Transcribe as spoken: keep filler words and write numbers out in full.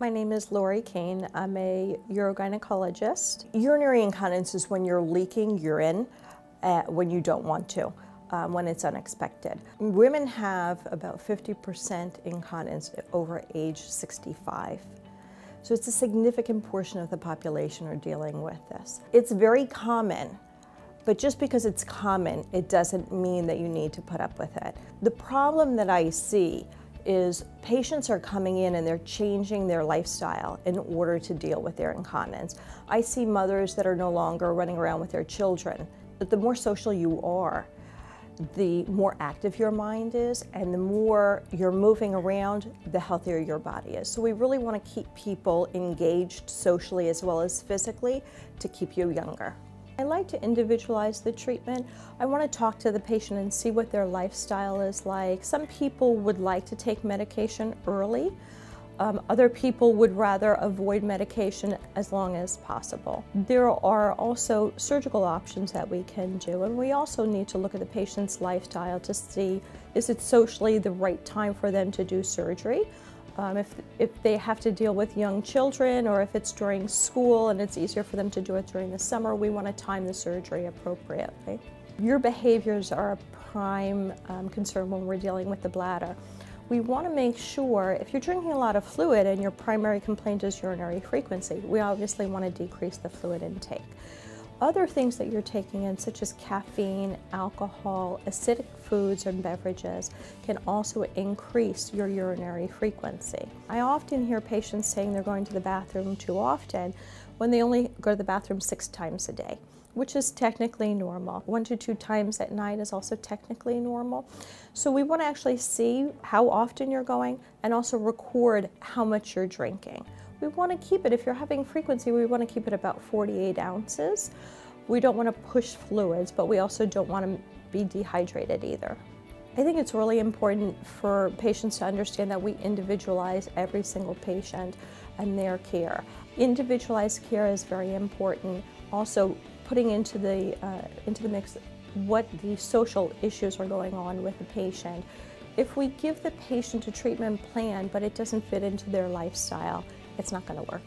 My name is Laurie Kane. I'm a urogynecologist. Urinary incontinence is when you're leaking urine uh, when you don't want to, um, when it's unexpected. Women have about fifty percent incontinence over age sixty-five. So it's a significant portion of the population are dealing with this. It's very common, but just because it's common, it doesn't mean that you need to put up with it. The problem that I see is patients are coming in and they're changing their lifestyle in order to deal with their incontinence. I see mothers that are no longer running around with their children. But the more social you are, the more active your mind is, and the more you're moving around, the healthier your body is. So we really want to keep people engaged socially as well as physically to keep you younger. I like to individualize the treatment. I want to talk to the patient and see what their lifestyle is like. Some people would like to take medication early. Um, other people would rather avoid medication as long as possible. There are also surgical options that we can do, and we also need to look at the patient's lifestyle to see, is it socially the right time for them to do surgery? Um, if, if they have to deal with young children, or if it's during school and it's easier for them to do it during the summer, we want to time the surgery appropriately. Your behaviors are a prime um, concern when we're dealing with the bladder. We want to make sure, if you're drinking a lot of fluid and your primary complaint is urinary frequency, we obviously want to decrease the fluid intake. Other things that you're taking in, such as caffeine, alcohol, acidic foods and beverages, can also increase your urinary frequency. I often hear patients saying they're going to the bathroom too often when they only go to the bathroom six times a day, which is technically normal. One to two times at night is also technically normal. So we want to actually see how often you're going and also record how much you're drinking. We want to keep it, if you're having frequency, we want to keep it about forty-eight ounces. We don't want to push fluids, but we also don't want to be dehydrated either. I think it's really important for patients to understand that we individualize every single patient and their care. Individualized care is very important. Also, putting into the, uh, into the mix what the social issues are going on with the patient. If we give the patient a treatment plan, but it doesn't fit into their lifestyle, it's not going to work.